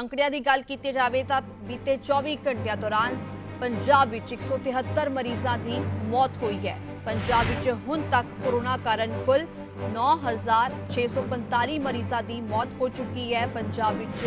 ਅੰਕੜਿਆਂ ਦੀ ਗੱਲ ਕੀਤੀ ਜਾਵੇ ਤਾਂ ਬੀਤੇ 24 ਘੰਟਿਆਂ ਦੌਰਾਨ पंजाब विच 173 मरीजों की मौत हुई है। पंजाब विच हुण तक कोरोना कारण कुल 9,645 मरीजों की मौत हो चुकी है। पंजाब विच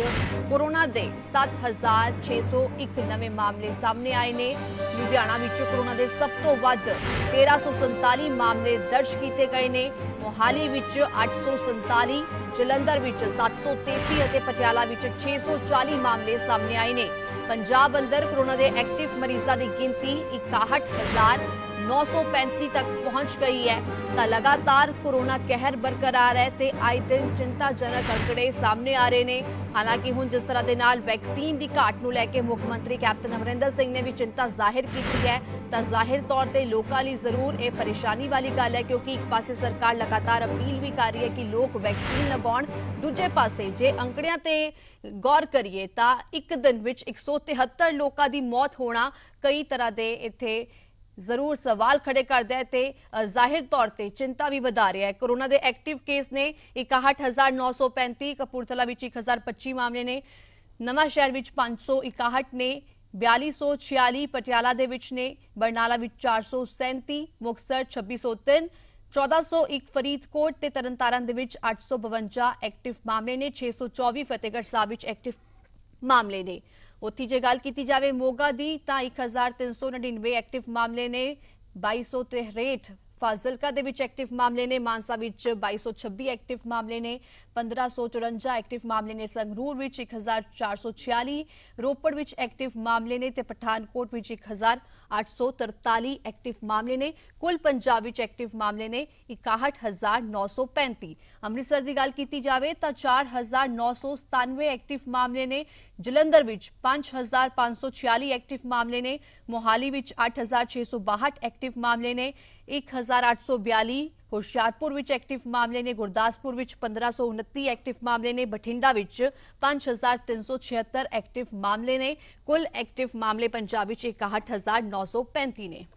कोरोना के 7,601 नवे मामले सामने आए ने। लुधियाना विच कोरोना के सब तो वध 1,347 मामले दर्ज किए गए ने। मोहाली विच 847, जलंधर विच 733 और पटियाला विच 640 मामले सामने आए ने। पंजाब अंदर कोरोना के एक्टिव मरीजों की गिनती 61,935 तक पहुंच गई है। तो लगातार कोरोना कहर बरकरार है ते आए दिन चिंताजनक आंकड़े सामने आ रहे हैं। हालांकि हुण जिस तरह के नाल वैक्सीन की घाट को लैके मुख्यमंत्री कैप्टन अमरिंदर सिंह ने भी चिंता जाहिर की है, तो जाहिर तौर पर लोगों लिए जरूर ये परेशानी वाली गल है, क्योंकि एक पासे सरकार लगातार अपील भी कर रही है कि लोग वैक्सीन लगाउण, दूजे पासे जे अंकड़ियां ते गौर करिए तो एक दिन में 173 लोगों की मौत होना कई तरह के इत्थे जरूर सवाल खड़े करता है। जाहिर तौर पर चिंता भी बढ़ा रहा है। कोरोना के एक्टिव केस ने 61,935, कपूरथला 1,025 मामले ने, नवा शहर 561 ने, 4246 पटियाला दे विच ने, बरनाला 437, मुक्तसर 2603, 1401 फरीदकोट ते तरनतारन दे विच 852 एक्टिव मामले ने, 624 फतेहगढ़ साहिब विच एक्टिव मामले ने। उत्थे जे गल कीती जावे मोगा दी तां 1399 एक्टिव मामले ने, 2263 फाजिलका दे विच एक्टिव मामले ने, मानसा विच 2226 एक्टिव मामले ने, 1554 एक्टिव मामले ने, संगरूर विच 1446, रोपड़ विच एक्टिव मामले ने ते पठानकोट विच 1843 एक्टिव मामले ने। कुल पंजाब विच एक्टिव मामले ने 61,935। अमृतसर की गल की जाए तो 4,997 एक्टिव मामले ने, जलंधर विच 5,546 एक्टिव मामले ने, मोहाली विच 8,662 एक्टिव मामले ने, 1,842 होशियारपुर विच एक्टिव मामले ने, गुरदासपुर विच 1,529 एक्टिव मामले ने, बठिंडा विच 5,376 एक्टिव मामले ने। कुल एक्टिव मामले पंजाब विच 61,935 ने।